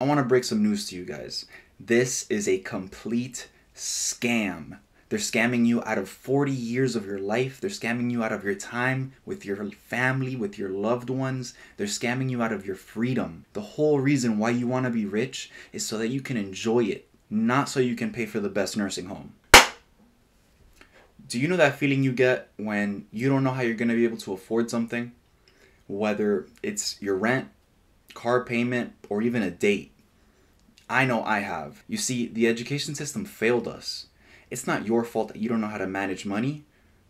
I want to break some news to you guys. This is a complete scam. They're scamming you out of 40 years of your life. They're scamming you out of your time with your family, with your loved ones. They're scamming you out of your freedom. The whole reason why you want to be rich is so that you can enjoy it, not so you can pay for the best nursing home. Do you know that feeling you get when you don't know how you're going to be able to afford something? Whether it's your rent, car payment, or even a date. I know I have. You see, the education system failed us. It's not your fault that you don't know how to manage money.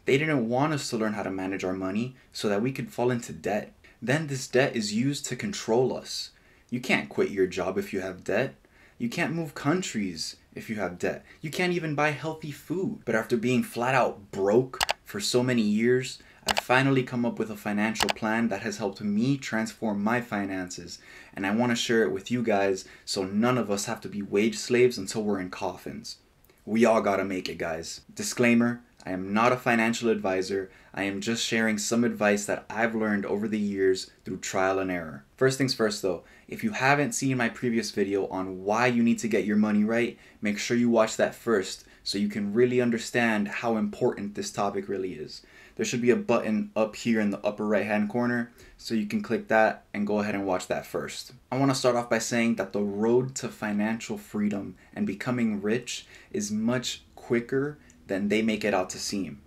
They didn't want us to learn how to manage our money so that we could fall into debt. Then this debt is used to control us. You can't quit your job if you have debt. You can't move countries if you have debt. You can't even buy healthy food. But after being flat out broke for so many years, I finally come up with a financial plan that has helped me transform my finances, and I want to share it with you guys so none of us have to be wage slaves until we're in coffins. We all gotta make it, guys. Disclaimer, I am not a financial advisor. I am just sharing some advice that I've learned over the years through trial and error. First things first though, if you haven't seen my previous video on why you need to get your money right, make sure you watch that first so you can really understand how important this topic really is. There should be a button up here in the upper right hand corner, so you can click that and go ahead and watch that first. I want to start off by saying that the road to financial freedom and becoming rich is much quicker than they make it out to seem.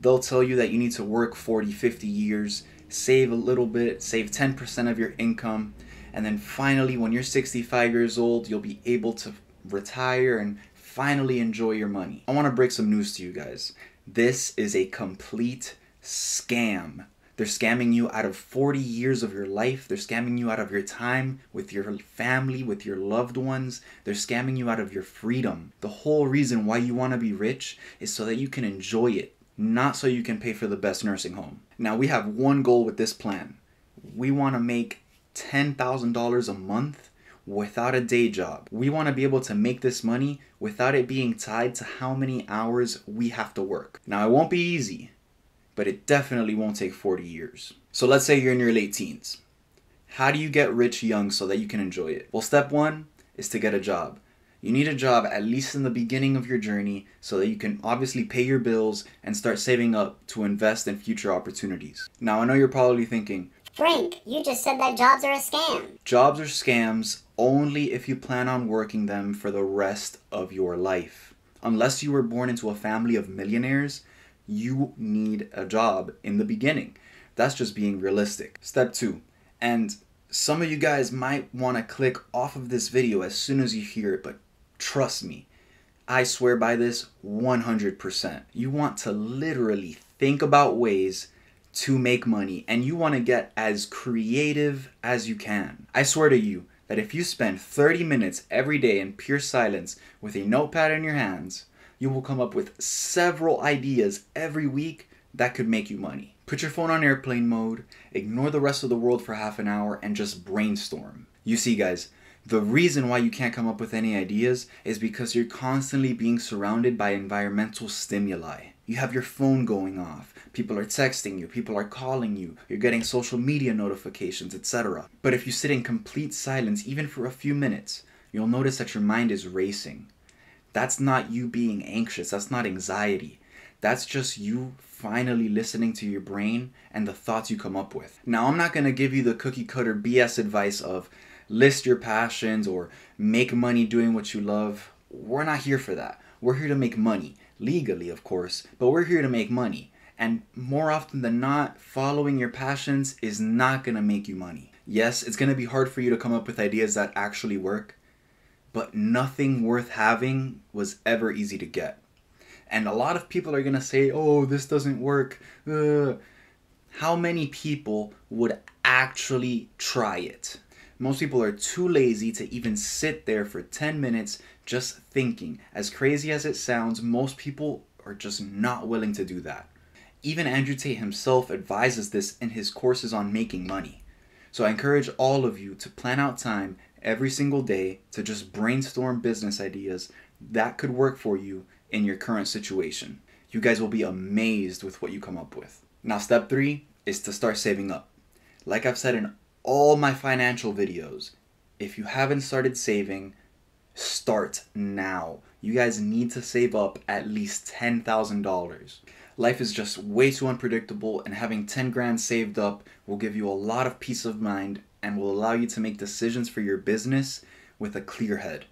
They'll tell you that you need to work 40, 50 years, save a little bit, save 10% of your income, and then finally when you're 65 years old, you'll be able to retire and finally enjoy your money. I want to break some news to you guys. This is a complete scam. They're scamming you out of 40 years of your life. They're scamming you out of your time with your family, with your loved ones. They're scamming you out of your freedom. The whole reason why you want to be rich is so that you can enjoy it, not so you can pay for the best nursing home. Now, we have one goal with this plan. We want to make $10,000 a month without a day job. We want to be able to make this money without it being tied to how many hours we have to work. Now, it won't be easy, but it definitely won't take 40 years. So let's say you're in your late teens. How do you get rich young so that you can enjoy it? Well, step one is to get a job. You need a job at least in the beginning of your journey so that you can obviously pay your bills and start saving up to invest in future opportunities. Now, I know you're probably thinking, Frank, you just said that jobs are a scam. Jobs are scams only if you plan on working them for the rest of your life. Unless you were born into a family of millionaires, you need a job in the beginning. That's just being realistic. Step two, and some of you guys might want to click off of this video as soon as you hear it, but trust me, I swear by this 100%. You want to literally think about ways to make money, and you want to get as creative as you can. I swear to you that if you spend 30 minutes every day in pure silence with a notepad in your hands, you will come up with several ideas every week that could make you money. Put your phone on airplane mode, ignore the rest of the world for half an hour, and just brainstorm. You see, guys, the reason why you can't come up with any ideas is because you're constantly being surrounded by environmental stimuli. You have your phone going off, people are texting you, people are calling you, you're getting social media notifications, etc. But if you sit in complete silence, even for a few minutes, you'll notice that your mind is racing. That's not you being anxious, that's not anxiety. That's just you finally listening to your brain and the thoughts you come up with. Now, I'm not going to give you the cookie cutter BS advice of list your passions or make money doing what you love. We're not here for that. We're here to make money. Legally, of course, but we're here to make money. And more often than not, following your passions is not gonna make you money. Yes, it's gonna be hard for you to come up with ideas that actually work, but nothing worth having was ever easy to get. And a lot of people are gonna say, oh, this doesn't work. How many people would actually try it? Most people are too lazy to even sit there for 10 minutes just thinking. As crazy as it sounds, most people are just not willing to do that. Even Andrew Tate himself advises this in his courses on making money. So I encourage all of you to plan out time every single day to just brainstorm business ideas that could work for you in your current situation. You guys will be amazed with what you come up with. Now, step three is to start saving up. Like I've said in all my financial videos, If you haven't started saving, start now. You guys need to save up at least $10,000. Life is just way too unpredictable, and having 10 grand saved up will give you a lot of peace of mind and will allow you to make decisions for your business with a clear head.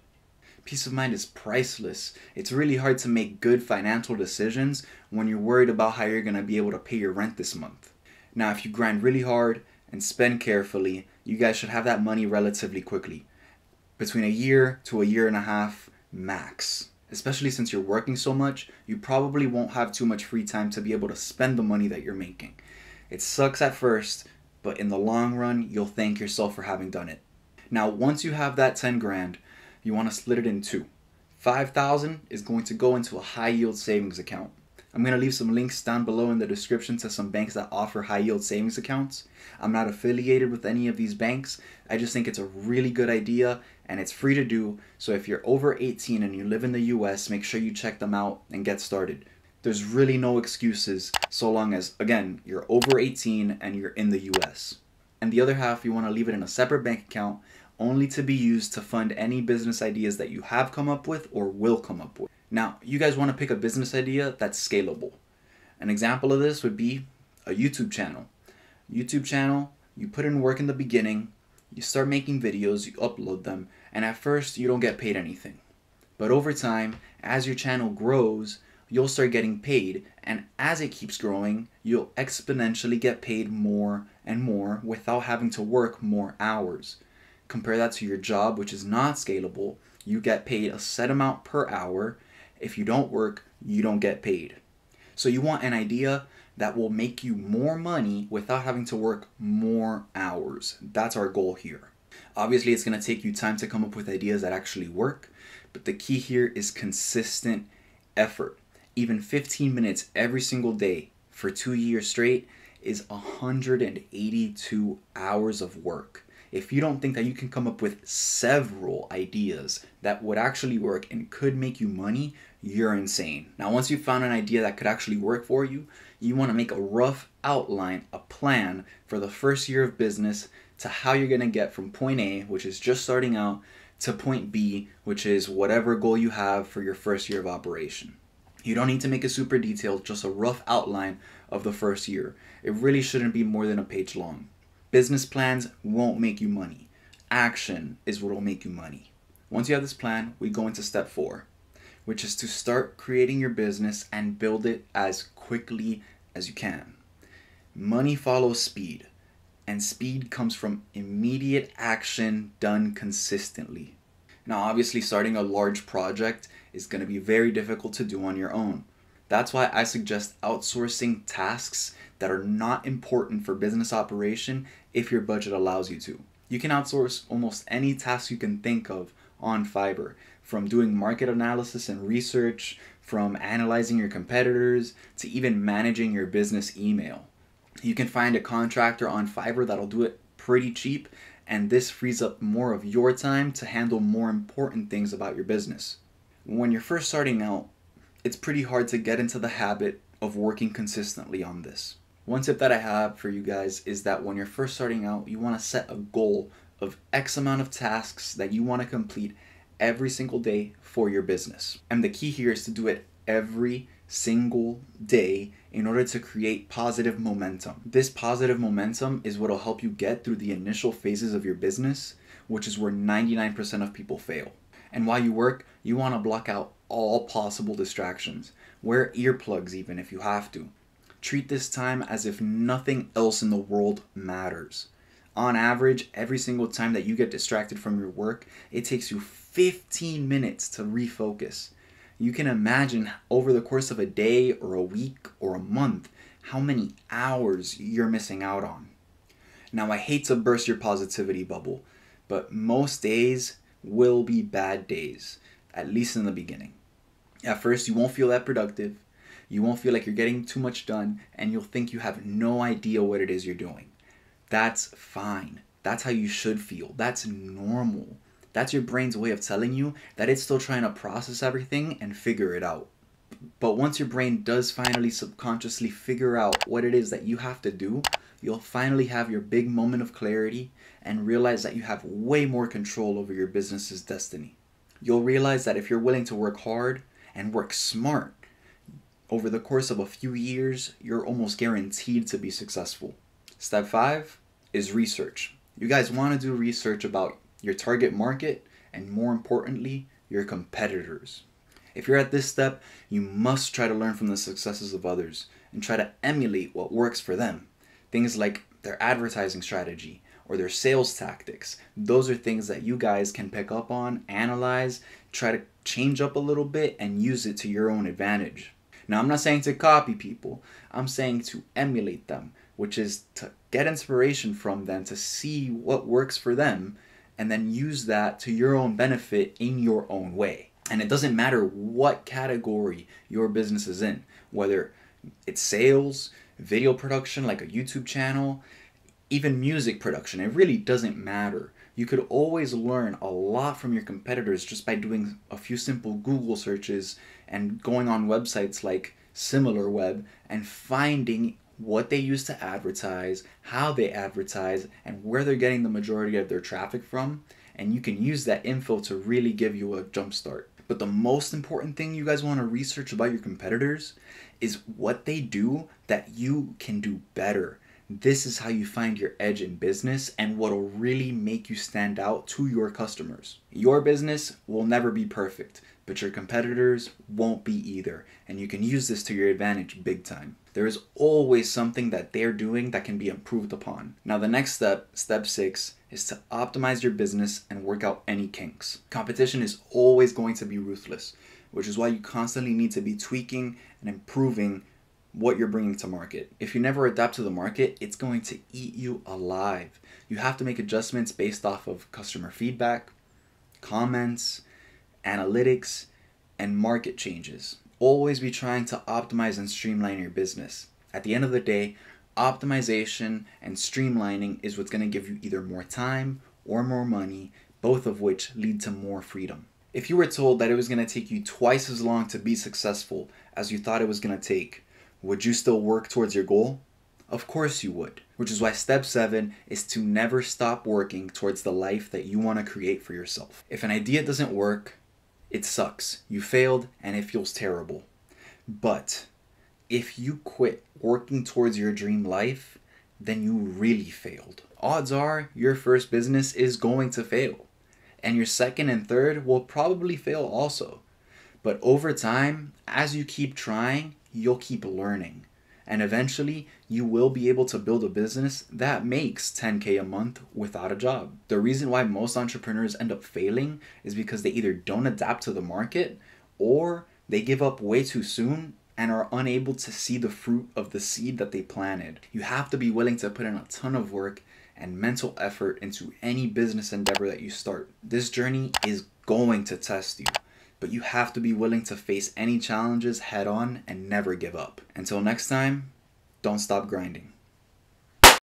Peace of mind is priceless. It's really hard to make good financial decisions when you're worried about how you're gonna be able to pay your rent this month. Now, if you grind really hard and spend carefully, you guys should have that money relatively quickly, between a year to a year and a half max. Especially since you're working so much, you probably won't have too much free time to be able to spend the money that you're making. It sucks at first, but in the long run, you'll thank yourself for having done it. Now, once you have that 10 grand, you want to split it in two. 5,000 is going to go into a high yield savings account. I'm going to leave some links down below in the description to some banks that offer high yield savings accounts. I'm not affiliated with any of these banks. I just think it's a really good idea and it's free to do. So if you're over 18 and you live in the US, make sure you check them out and get started. There's really no excuses so long as, again, you're over 18 and you're in the US. And the other half, you want to leave it in a separate bank account only to be used to fund any business ideas that you have come up with or will come up with. Now, you guys want to pick a business idea that's scalable. An example of this would be a YouTube channel. You put in work in the beginning, you start making videos, you upload them, and at first you don't get paid anything. But over time, as your channel grows, you'll start getting paid, and as it keeps growing, you'll exponentially get paid more and more without having to work more hours. Compare that to your job, which is not scalable. You get paid a set amount per hour. If you don't work, you don't get paid. So you want an idea that will make you more money without having to work more hours. That's our goal here. Obviously, it's gonna take you time to come up with ideas that actually work, but the key here is consistent effort. Even 15 minutes every single day for 2 years straight is 182 hours of work. If you don't think that you can come up with several ideas that would actually work and could make you money, you're insane. Now, once you've found an idea that could actually work for you, you want to make a rough outline, a plan for the first year of business to how you're going to get from point A, which is just starting out, to point B, which is whatever goal you have for your first year of operation. You don't need to make it super detailed, just a rough outline of the first year. It really shouldn't be more than a page long. Business plans won't make you money. Action is what will make you money. Once you have this plan, we go into step 4, which is to start creating your business and build it as quickly as you can. Money follows speed, and speed comes from immediate action done consistently. Now, obviously, starting a large project is going to be very difficult to do on your own. That's why I suggest outsourcing tasks that are not important for business operation if your budget allows you to. You can outsource almost any task you can think of on Fiverr, from doing market analysis and research, from analyzing your competitors, to even managing your business email. You can find a contractor on Fiverr that'll do it pretty cheap, and this frees up more of your time to handle more important things about your business. When you're first starting out, it's pretty hard to get into the habit of working consistently on this. One tip that I have for you guys is that when you're first starting out, you want to set a goal of X amount of tasks that you want to complete every single day for your business. And the key here is to do it every single day in order to create positive momentum. This positive momentum is what will help you get through the initial phases of your business, which is where 99% of people fail. And while you work, you want to block out all possible distractions. Wear earplugs even if you have to. Treat this time as if nothing else in the world matters. On average, every single time that you get distracted from your work, it takes you 15 minutes to refocus. You can imagine over the course of a day or a week or a month how many hours you're missing out on. Now, I hate to burst your positivity bubble, but most days will be bad days, at least in the beginning. At first, you won't feel that productive, you won't feel like you're getting too much done, and you'll think you have no idea what it is you're doing. That's fine. That's how you should feel. That's normal. That's your brain's way of telling you that it's still trying to process everything and figure it out. But once your brain does finally subconsciously figure out what it is that you have to do, you'll finally have your big moment of clarity and realize that you have way more control over your business's destiny. You'll realize that if you're willing to work hard and work smart, over the course of a few years, you're almost guaranteed to be successful. Step 5 is research. You guys want to do research about your target market and, more importantly, your competitors. If you're at this step, you must try to learn from the successes of others and try to emulate what works for them. Things like their advertising strategy or their sales tactics. Those are things that you guys can pick up on, analyze, try to change up a little bit, and use it to your own advantage. Now, I'm not saying to copy people. I'm saying to emulate them, which is to get inspiration from them, to see what works for them, and then use that to your own benefit in your own way. And it doesn't matter what category your business is in, whether it's sales, video production like a YouTube channel, even music production. It really doesn't matter. You could always learn a lot from your competitors just by doing a few simple Google searches and going on websites like SimilarWeb and finding what they use to advertise, how they advertise, and where they're getting the majority of their traffic from. And you can use that info to really give you a jump start. But the most important thing you guys want to research about your competitors is what they do that you can do better. This is how you find your edge in business and what will really make you stand out to your customers. Your business will never be perfect, but your competitors won't be either. And you can use this to your advantage big time. There is always something that they're doing that can be improved upon. Now, the next step, step 6, is to optimize your business and work out any kinks. Competition is always going to be ruthless, which is why you constantly need to be tweaking and improving what you're bringing to market. If you never adapt to the market, it's going to eat you alive. You have to make adjustments based off of customer feedback, comments, analytics, and market changes. Always be trying to optimize and streamline your business. At the end of the day, optimization and streamlining is what's going to give you either more time or more money, both of which lead to more freedom. If you were told that it was going to take you twice as long to be successful as you thought it was going to take, would you still work towards your goal? Of course you would, which is why step 7 is to never stop working towards the life that you want to create for yourself. If an idea doesn't work, it sucks. You failed and it feels terrible. But if you quit working towards your dream life, then you really failed. Odds are your first business is going to fail, and your second and third will probably fail also. But over time, as you keep trying, you'll keep learning. And eventually, you will be able to build a business that makes $10K a month without a job. The reason why most entrepreneurs end up failing is because they either don't adapt to the market or they give up way too soon and are unable to see the fruit of the seed that they planted. You have to be willing to put in a ton of work and mental effort into any business endeavor that you start. This journey is going to test you, but you have to be willing to face any challenges head on and never give up. Until next time, don't stop grinding.